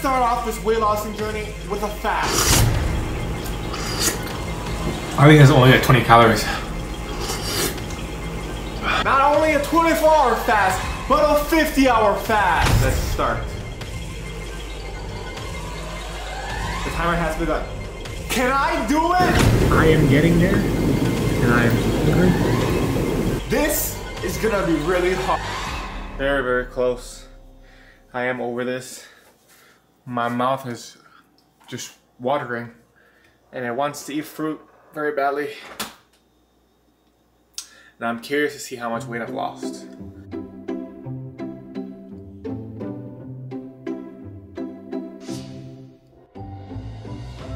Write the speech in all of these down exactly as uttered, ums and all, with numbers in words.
start off this weight loss journey with a fast. I think it's only at twenty calories. Not only a twenty-four hour fast, but a fifty hour fast. Let's start. The timer has begun. Can I do it? I am getting there, and I am hungry. This is gonna be really hard. Very, very close. I am over this. My mouth is just watering, and it wants to eat fruit very badly. Now I'm curious to see how much weight I've lost.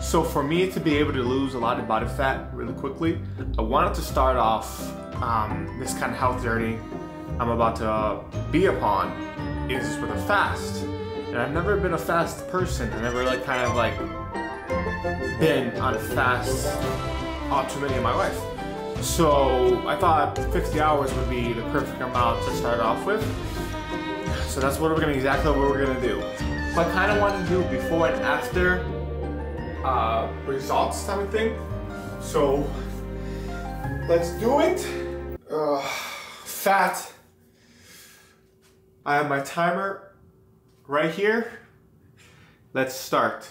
So for me to be able to lose a lot of body fat really quickly, I wanted to start off um, this kind of health journey I'm about to be upon is with a fast. And I've never been a fast person. I've never like kind of like been on a fast all too many in my life. So I thought fifty hours would be the perfect amount to start off with. So that's what we're gonna exactly what we're gonna do. What I kind of want to do before and after uh, results type of thing. So let's do it. Uh, fat. I have my timer right here. Let's start.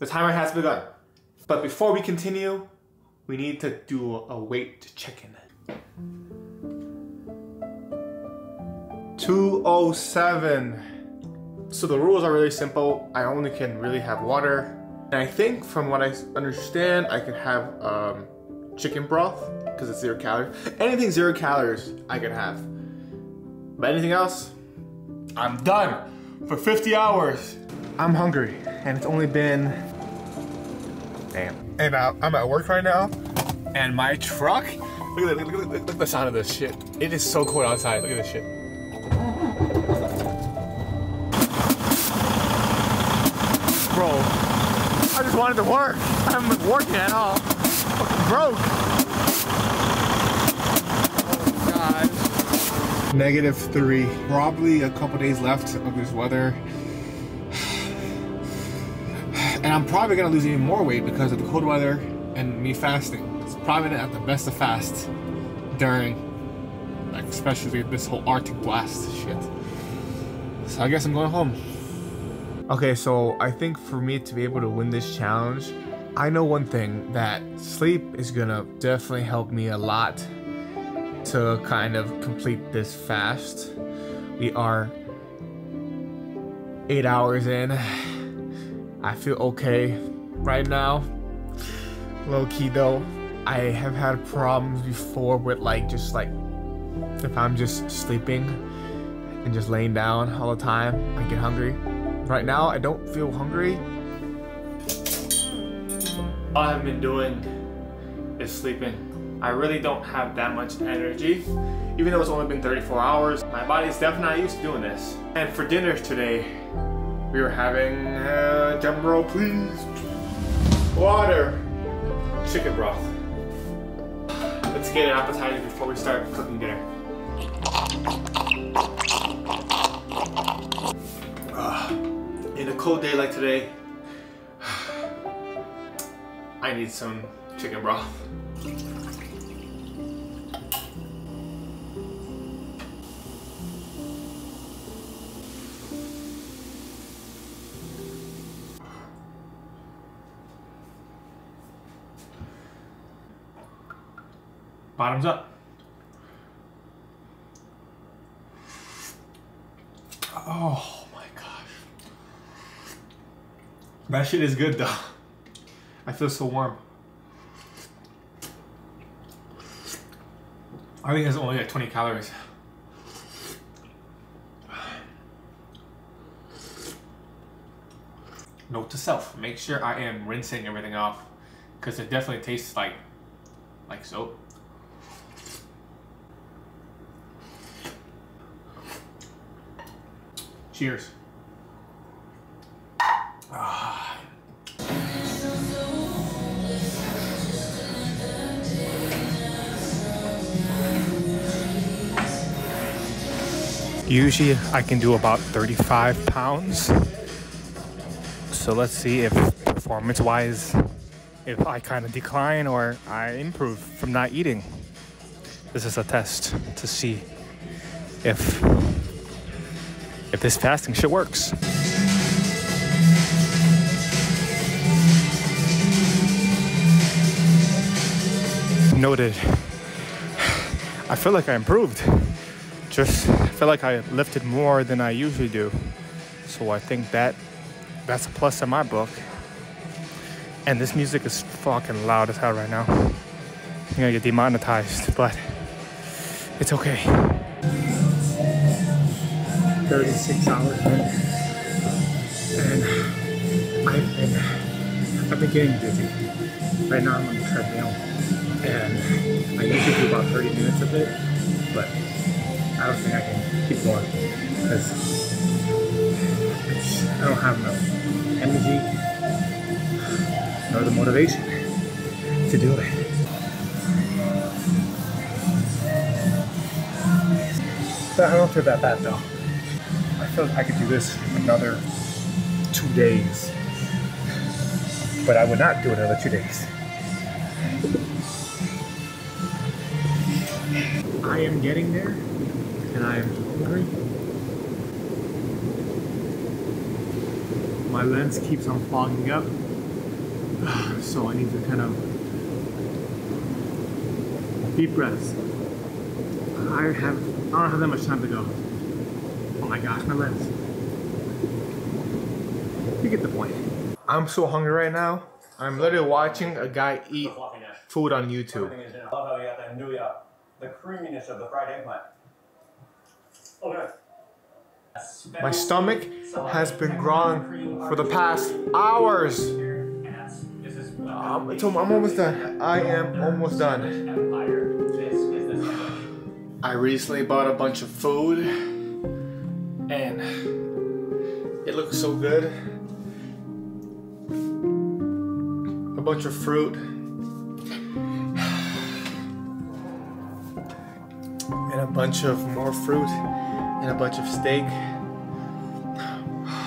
The timer has begun. But before we continue, we need to do a weight check-in. two oh seven. So the rules are really simple. I only can really have water. And I think from what I understand, I can have um, chicken broth because it's zero calories. Anything zero calories, I can have. But anything else, I'm done for fifty hours. I'm hungry, and it's only been Damn. And uh, I'm at work right now, and my truck, look at, the, look, at the, look at the sound of this shit. It is so cold outside, look at this shit. Bro, I just wanted to work. I haven't been working at all. Fucking broke. Oh gosh. Negative three, probably a couple days left of this weather. And I'm probably gonna lose even more weight because of the cold weather and me fasting. It's probably not the best to fast during, like, especially this whole Arctic blast shit. So I guess I'm going home. Okay, so I think for me to be able to win this challenge, I know one thing, that sleep is gonna definitely help me a lot to kind of complete this fast. We are eight hours in. I feel okay right now, low-key though. I have had problems before with like, just like, if I'm just sleeping and just laying down all the time, I get hungry. Right now, I don't feel hungry. All I've been doing is sleeping. I really don't have that much energy. Even though it's only been thirty-four hours, my body's definitely not used to doing this. And for dinner today, we were having, uh, jump roll please, water, chicken broth. Let's get an appetizer before we start cooking dinner. Uh, in a cold day like today, I need some chicken broth. Bottoms up. Oh my gosh. That shit is good though. I feel so warm. I think it's only at twenty calories. Note to self, make sure I am rinsing everything off because it definitely tastes like, like soap. Cheers. Ah. Usually I can do about thirty-five pounds. So let's see if performance-wise, if I kind of decline or I improve from not eating. This is a test to see if, if this fasting shit works. Noted. I feel like I improved. Just feel like I lifted more than I usually do. So I think that that's a plus in my book. And this music is fucking loud as hell right now. I'm gonna get demonetized, but it's okay. thirty-six hours, man. And I've been, I've been getting busy. Right now I'm on the treadmill. And I usually do about thirty minutes of it, but I don't think I can keep going because I don't have enough energy. Or the motivation to do it. But I don't feel that bad though. I feel like I could do this another two days. But I would not do another two days. I am getting there and I am hungry. My lens keeps on fogging up. So I need to kind of deep breaths. I have I don't have that much time to go. Oh my gosh, my lens. You get the point. I'm so hungry right now. I'm literally watching a guy eat food on YouTube. I love how you got that nougat, the creaminess of the fried eggplant. Okay. My stomach has been growling for the past hours. Um, it's, I'm almost done. I am almost done. I recently bought a bunch of food and it looks so good. A bunch of fruit. And a bunch of more fruit and a bunch of steak.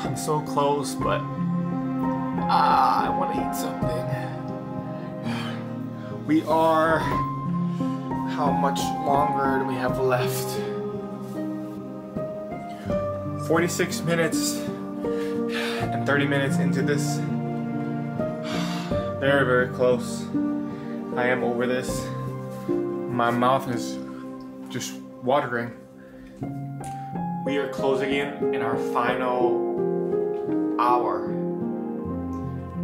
I'm so close, but ah, I want to eat something. We are... How much longer do we have left? forty-six minutes and thirty minutes into this. Very, very close. I am over this. My mouth is just watering. We are closing in in our final hour.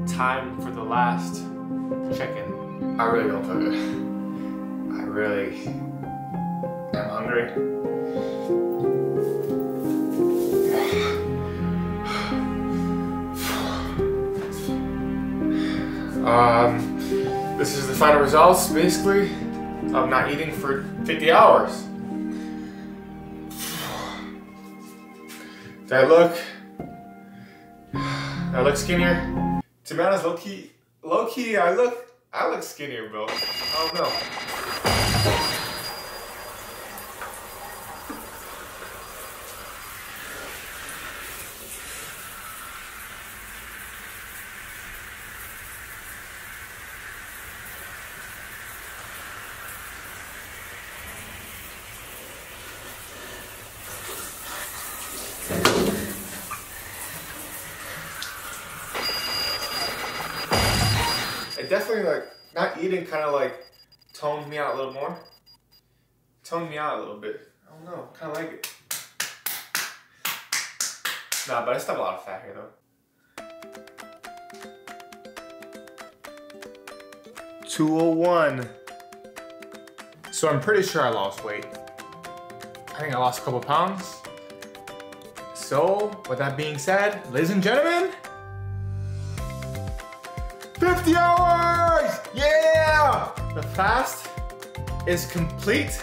Time for the last check-in. I really don't feel good. I really am hungry. um, this is the final results, basically, of not eating for fifty hours. Did I look? Did I look skinnier? To be honest, low key, low key, I look, I look skinnier, bro. I don't know. It definitely, like, not eating kind of like toned me out a little more. Toned me out a little bit. I don't know, kind of like it. Nah, but I still have a lot of fat here though. two oh one. So I'm pretty sure I lost weight. I think I lost a couple pounds. So, with that being said, ladies and gentlemen, fifty hours! Yeah! The fast is complete.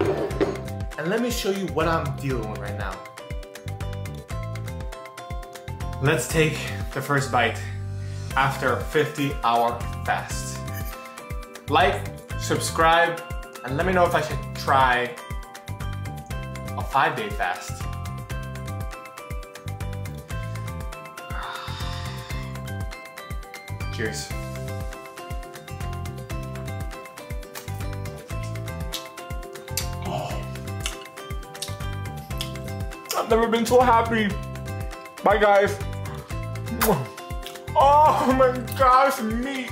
And let me show you what I'm dealing with right now. Let's take the first bite after a fifty hour fast. Like, subscribe, and let me know if I should try a five-day fast. Cheers. Oh. I've never been so happy. Bye guys. Oh my gosh, meat.